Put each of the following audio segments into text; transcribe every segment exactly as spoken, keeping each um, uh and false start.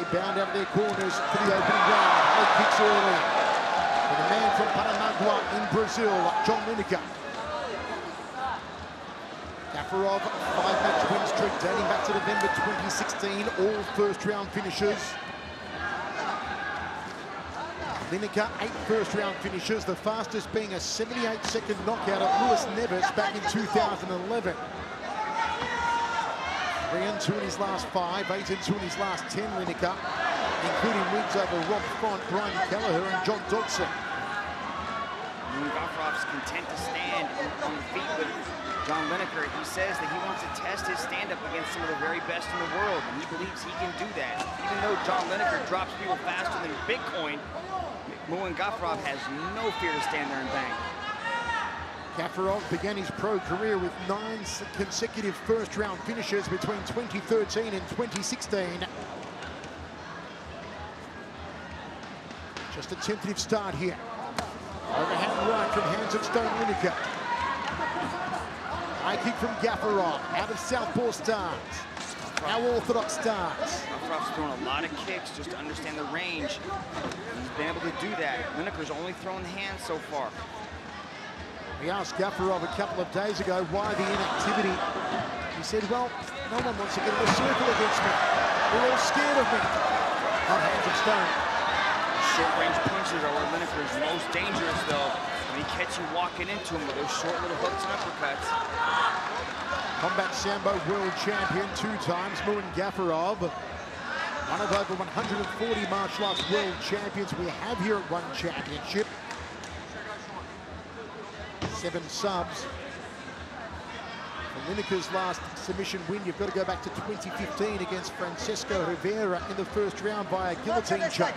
They bound out of their corners for the opening round. Leg kicks early. And the man from Paramagua in Brazil, John Lineker. Gafurov, five match win streak dating back to November twenty sixteen, all first round finishes. Lineker, eight first round finishes, the fastest being a seventy-eight second knockout of Lewis Nevis back in two thousand eleven. three and two in his last five, eight and two in his last ten, Lineker, including wins over Rob Font, Brian Kelleher, and John Dodson. Muin Gafurov's content to stand on the feet with John Lineker. He says that he wants to test his stand-up against some of the very best in the world, and he believes he can do that. Even though John Lineker drops people faster than Bitcoin, Muin Gafurov has no fear to stand there and bang. Gafurov began his pro career with nine consecutive first-round finishes between twenty thirteen and twenty sixteen. Just a tentative start here. Overhand right from Hands of Stone, Lineker. High kick from Gafurov, out of southpaw stance. How orthodox starts. Gafurov's thrown a lot of kicks just to understand the range. He's been able to do that. Lineker's only thrown hands so far. We asked Gafurov a couple of days ago why the inactivity. He said, well, no one wants to get in a circle against me. We're all scared of me. On Hands of Stone. Short-range punches are where Lineker is most dangerous, though. When he catch you walking into him with those short little hooks and uppercuts. Combat Sambo world champion two times, Muin Gafurov. One of over one hundred forty martial arts world champions we have here at ONE Championship. Seven subs. For Lineker's last submission win, you've got to go back to twenty fifteen against Francisco Rivera in the first round via guillotine choke.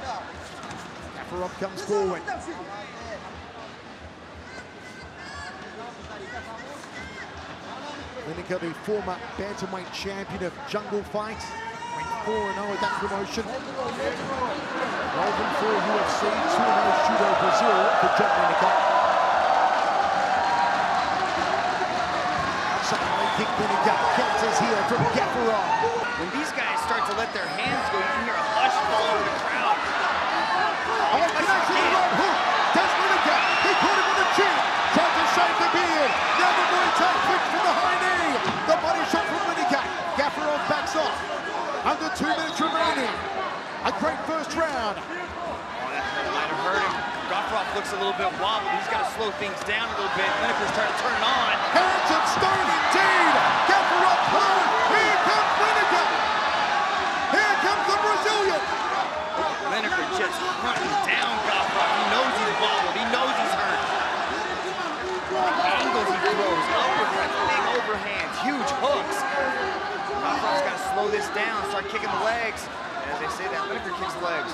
Gafurov comes forward. Lineker, the former bantamweight champion of Jungle Fight, went four and oh at that promotion. Golden for U F C, two and oh Judo Brazil for John Lineker. Kick Lineker, catches here from Gafurov. When these guys start to let their hands go, you can hear a hush fall over the crowd. Oh, oh connection to right hook. That's Lineker. He caught him with a chin. Tried to shave the beard. Now the Muay Thai kick from the high knee. The body shot from Lineker. Gafurov backs off. Under two minutes remaining. A great first round. Oh, that might have hurt him. Gafurov looks a little bit wobbled. He's got to slow things down a little bit. Lineker's trying to turn it on. Hands of Stone indeed. Gafurov home. Here comes Lineker. Here comes the Brazilian. Lineker just running down Gafurov. He knows he's wobbled. He knows he's hurt. The angles he throws. Uppercut, big overhands, huge hooks. Gafurov's got to slow this down. Start kicking the legs. As they say that, Lineker kicks legs.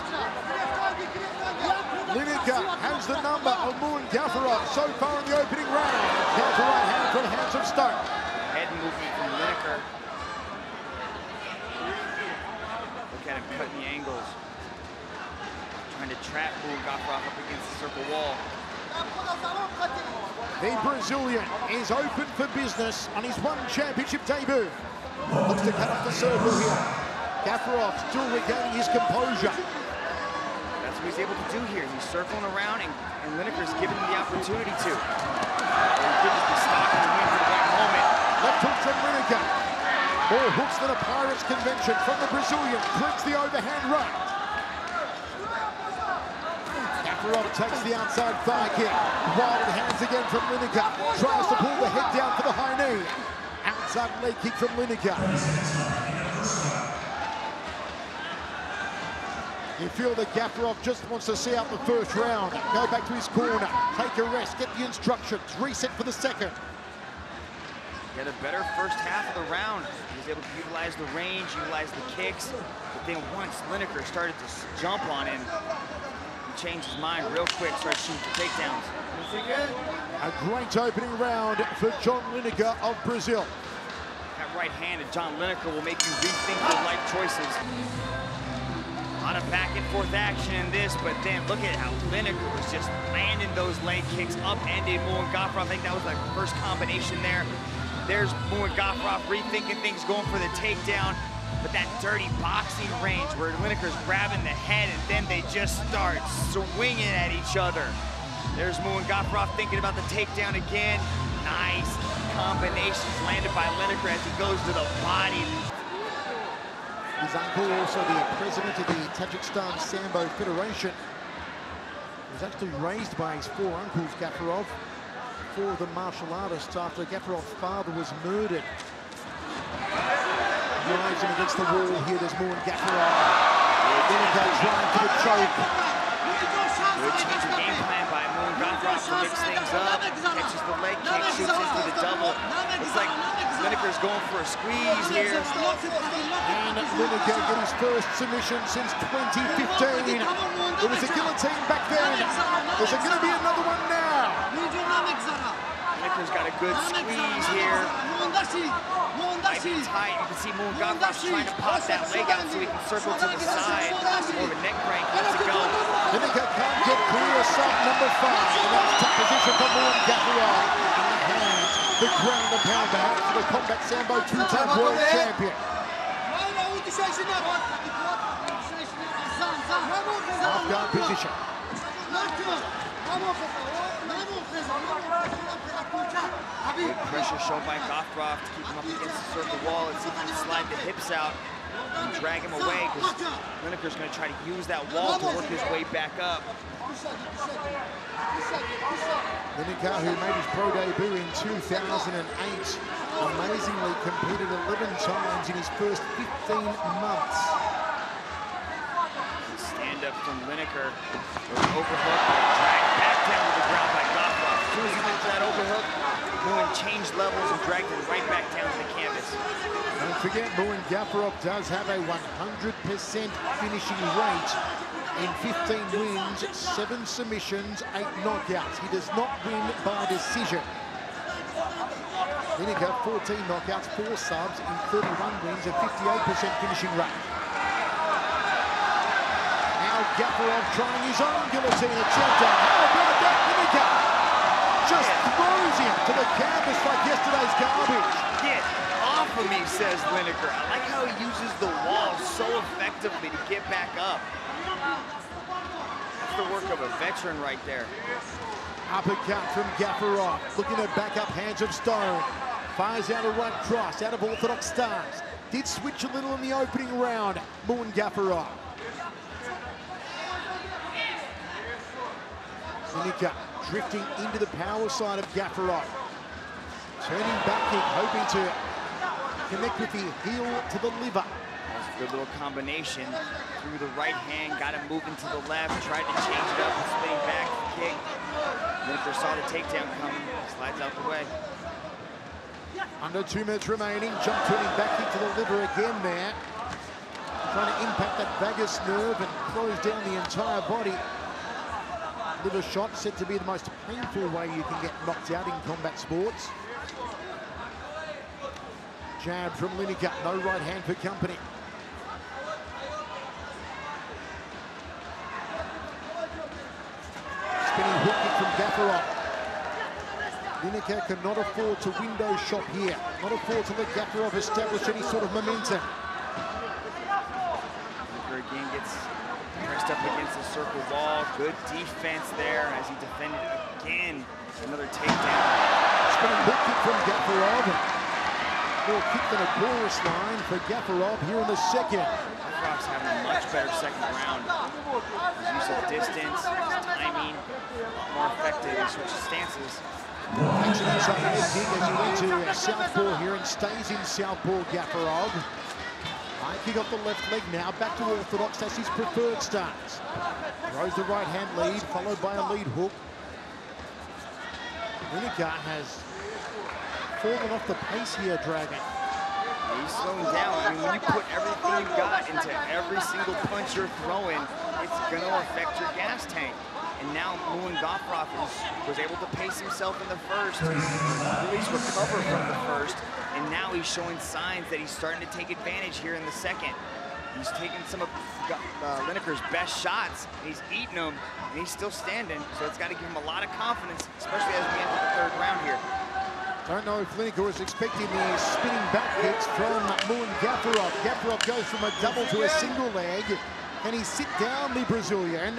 Lineker has the number of Muin Gafurov so far in the opening round. Counter right hand from Hands of Stone. Head movement from Lineker. Look at him cutting the angles. Trying to trap Muin Gafurov up against the circle wall. The Brazilian is open for business on his ONE Championship debut. Looks to cut off the circle here. Gafurov still regaining his composure. That's what he's able to do here. He's circling around, and, and Lineker's given him the opportunity to. And he could just be stopping the win for that moment. Left hook from Lineker. More hooks than a Pirates convention from the Brazilian. Clicks the overhand right. Gafurov takes the outside thigh kick. Wild hands again from Lineker. Tries to pull the head down for the high knee. Outside leg kick from Lineker. You feel that Gafurov just wants to see out the first round. Go back to his corner, take a rest, get the instructions, reset for the second. He had a better first half of the round. He was able to utilize the range, utilize the kicks. But then once Lineker started to jump on him, he changed his mind real quick, started shooting for takedowns. A great opening round for John Lineker of Brazil. That right hand of John Lineker will make you rethink your life choices. A lot of back and forth action in this, but then look at how Lineker was just landing those leg kicks, upended Muin Gafurov. I think that was the first combination there. There's Muin Gafurov rethinking things, going for the takedown. But that dirty boxing range where Lineker's grabbing the head and then they just start swinging at each other. There's Muin Gafurov thinking about the takedown again. Nice combinations landed by Lineker as he goes to the body. He's uncle, also the president of the Tajikistan Sambo Federation. He was actually raised by his four uncles, Gafurov, four of them martial artists, after Gafurov's father was murdered. Drives him against the wall here. There's Muin Gafurov. Then it goes right to the choke. Good change of game plan by Muin Gafurov to mix things up. Catches the leg kick, shoots into the double. Looks like Lineker's going for a squeeze here. And Lineker got his first submission since twenty fifteen. There was a guillotine back then. There's going to be another one now. Lineker's got a good squeeze here. Nice and tight. You can see Muin Gafurov trying to pop that leg out so he can circle to the side. More of a neck break. That's a go. Lineker can't get clear of shot number five. And that's tough position for Muin Gafurov. The ground and pound back for the combat sambo two-time world champion. Half-guard position. Good pressure shown by Gafurov to keep him up against the circle wall and see if he can slide the hips out and drag him away, because Lineker's going to try to use that wall to work his way back up. Lineker, who made his pro debut in two thousand eight, amazingly competed eleven times in his first fifteen months. Stand up from Lineker, overhook, dragged back down to the ground by Gafurov. As soon as he went to that overhook, Muin changed levels and dragged him right back down to the canvas. Don't forget, Muin Gafurov does have a one hundred percent finishing rate in fifteen wins, seven submissions, eight knockouts. He does not win by decision. Lineker, fourteen knockouts, four subs, and thirty-one wins, a fifty-eight percent finishing rate. Now Gafurov trying his own guillotine attempt. How about that, Lineker? Just throws him to the canvas like yesterday's garbage. Get off of me, says Lineker. I like how he uses the wall so effectively to get back up. That's the work of a veteran right there. Uppercut from Gafurov, looking to back up Hands of Stone. Fires out a right cross, out of orthodox stance. Did switch a little in the opening round, Muin Gafurov. Lineker drifting into the power side of Gafurov. Turning back kick, hoping to connect with the heel to the liver. That's a good little combination. Through the right hand, got him moving to the left, tried to change it up, spinning back kick. Lineker saw the takedown coming, slides out the way. Under two minutes remaining, jump turning back kick to the liver again there. Trying to impact that vagus nerve and close down the entire body. Liver shot said to be the most painful way you can get knocked out in combat sports. Jab from Lineker, no right hand for company. Spinning hook kick from Gafurov. Lineker cannot afford to window shop here. Not afford to let Gafurov establish any sort of momentum. Lineker again gets pressed up against the circle wall. Good defense there as he defended again. Another takedown. Spinning hook kick from Gafurov. More kick than a chorus line for Gafurov here in the second. Gafurov's having a much better second round. His use of distance, his timing, more effective. He switches stances. Actually, that's a head kick as he went to southpaw here and stays in southpaw, Gafurov. High kick off the left leg now, back to orthodox, that's his preferred stance. Throws the right hand lead, followed by a lead hook. Lineker has falling off the pace here, Dragon. He's slowing down. I mean, when you put everything you've got into every single punch you're throwing, it's going to affect your gas tank. And now Muin Gafurov was able to pace himself in the first, at least recover from the first, and now he's showing signs that he's starting to take advantage here in the second. He's taking some of uh, Lineker's best shots, he's eating them, and he's still standing, so it's got to give him a lot of confidence, especially as we enter the third round here. Don't know if Lineker was expecting the spinning back kicks from Muin Gafurov. Gafurov goes from a double to a single leg. Can he sit down the Brazilian?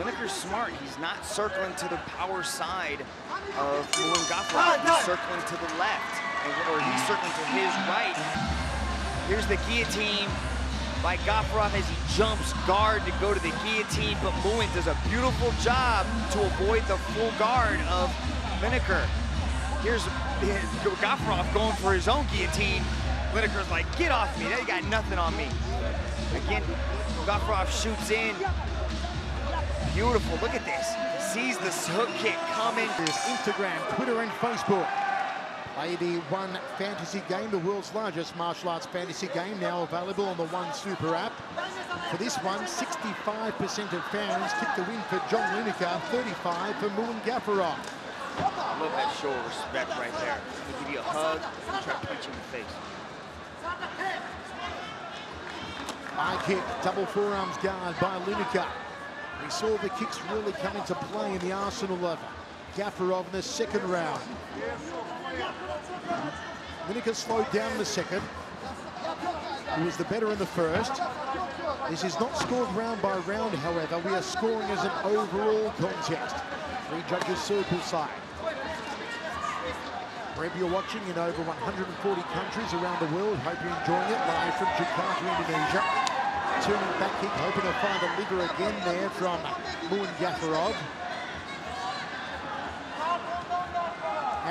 Lineker's smart. He's not circling to the power side of Muin Gafurov. He's circling to the left, or he's circling to his right. Here's the guillotine by Gafurov as he jumps guard to go to the guillotine, but Muin does a beautiful job to avoid the full guard of Lineker. Here's Gafurov going for his own guillotine. Lineker's like, get off me, they got nothing on me. Again, Gafurov shoots in. Beautiful, look at this. Sees this hook kick coming. There's Instagram, Twitter, and Facebook. Play the ONE Fantasy Game, the world's largest martial arts fantasy game, now available on the ONE Super app. For this one, sixty-five percent of fans tipped the win for John Lineker, thirty-five percent for Muin Gafurov. I love that show of respect right there. He'll give you a hug, he'll try to punch you in the face. High kick, double forearms guard by Lineker. We saw the kicks really come into play in the arsenal of Gafurov in the second round. Lineker slowed down the second. He was the better in the first. This is not scored round by round, however. We are scoring as an overall contest. Three judges circle side. Wherever you're watching in over one hundred forty countries around the world, hope you're enjoying it. Live from Jakarta, Indonesia. Turning back kick, hoping to find a liver again there from Muin Gafurov.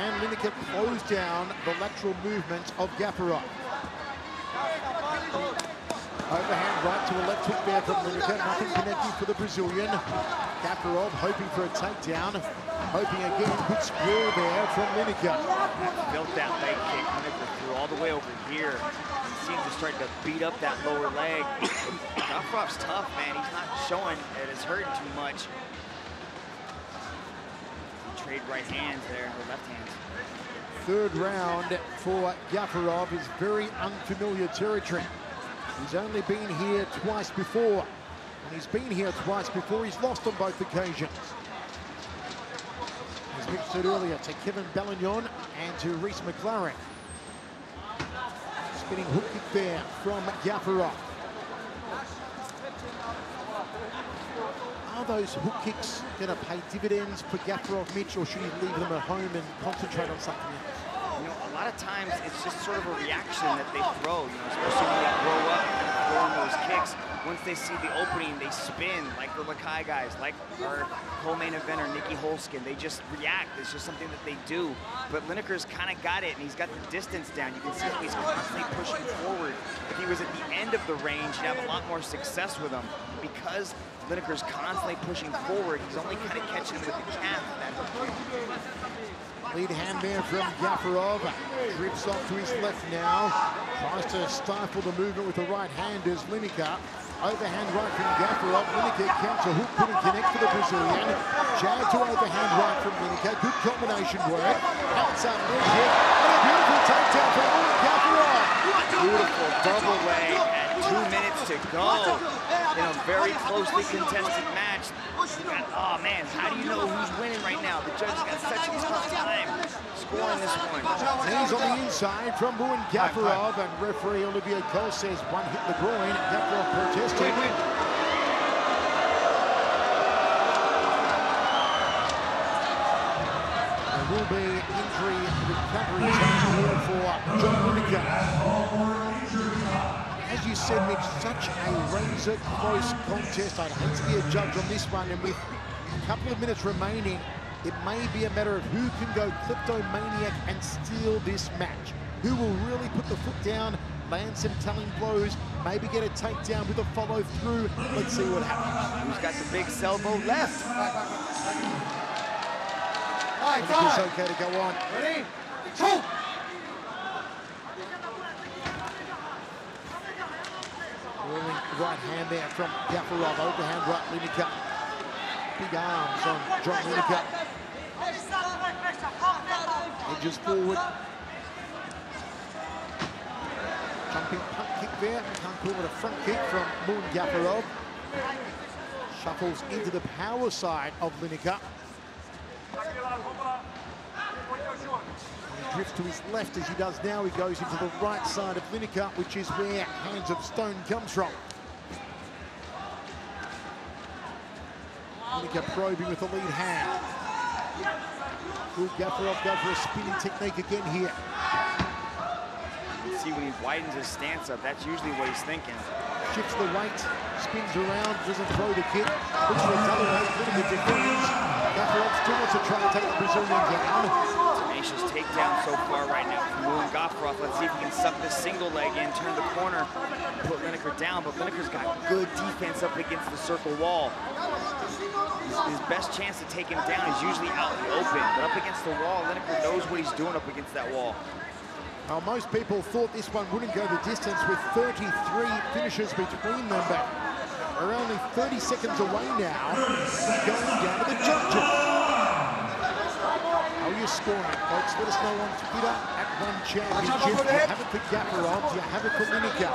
And Lineker closed down the lateral movements of Gafurov. Overhand right to a left hook there from Lineker. Nothing connecting for the Brazilian. Gafurov hoping for a takedown. Hoping again, good square there from Lineker. Built that leg kick. Lineker threw all the way over here. Seems to start to beat up that lower leg. Gafurov's tough, man. He's not showing that it's hurting too much. Trade right hands there, or left hands. Third round for Gafurov is very unfamiliar territory. He's only been here twice before. And he's been here twice before. He's lost on both occasions. As Mitch said earlier, to Kevin Bellignon and to Reese McLaren. Getting hooked it there from Gafurov. Are those hook kicks going to pay dividends for Gafurov, Mitch, or should he leave them at home and concentrate on something else? You know, a lot of times it's just sort of a reaction that they throw, you know, especially when they grow up and throwing those kicks. Once they see the opening, they spin, like the Lakai guys, like our co-main eventer, Nikki Holskin. They just react. It's just something that they do. But Lineker's kind of got it, and he's got the distance down. You can see how he's constantly pushing forward. If he was at the end of the range, he'd have a lot more success with him. Because Lineker's constantly pushing forward, he's only kind of catching him with the calf. Lead hand there from Gafurov, drifts off to his left now, tries to stifle the movement with the right hand as Lineker. Overhand right from Gafurov, Lineker counts a hook, couldn't connect for the Brazilian. Jab to overhand right from Lineker, good combination work. Outside mid hit, and a beautiful takedown from Muin Gafurov. Beautiful double leg at two minutes to go in a very closely contested match. And, oh man, how do you know who's winning right now? The judge's got such a tough time scoring this one. He's on the inside from Muin Gafurov, and referee Olivia Kos says one hit the groin. Gafurov protested. Wait, wait. There will be injury recovery time here for John Lineker. As you said, Mitch, such a razor close contest. I'd hate to be a judge on this one, and with a couple of minutes remaining, it may be a matter of who can go kleptomaniac and steal this match. Who will really put the foot down, land some telling blows, maybe get a takedown with a follow through. Let's see what happens. Who's got the big elbow left? I think it's okay to go on. Ready? Two. Right hand there from Gafurov, overhand right Lineker. Big arms on John Lineker. Edges forward. Jumping punt kick there. Can't call it a front kick from Muin Gafurov. Shuffles into the power side of Lineker. Drifts to his left as he does now. He goes into the right side of Lineker, which is where Hands of Stone comes from. Lineker probing with the lead hand. Will Gafurov go for a spinning technique again here? You can see when he widens his stance up, that's usually what he's thinking. Shifts the weight, spins around, doesn't throw the kick. Looks for another way, Lineker defends. Gafurov still wants to try and take the Brazilian down. Takedown so far right now from Muin Gafurov. Let's see if he can suck this single leg in, turn the corner, put Lineker down, but Lineker's got good defense up against the circle wall. His, his best chance to take him down is usually out in the open, but up against the wall, Lineker knows what he's doing up against that wall. Now, most people thought this one wouldn't go the distance with thirty-three finishes between them, but we're only thirty seconds away now, going down to the judges. You're scoring, folks. Let us know on Twitter at One Championship. You have it for Gafurov, you have it for Lineker.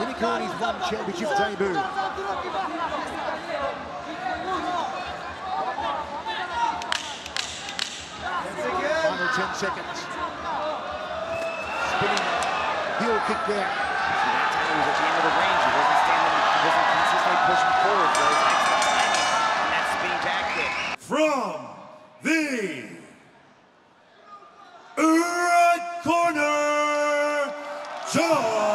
Lineker on his One Championship debut. Final ten seconds. Spinning heel kick there. That time he was at the end of the range. He wasn't standing, he wasn't consistently pushing forward. So it was excellent timing on that spinning back kick. From the corner, John.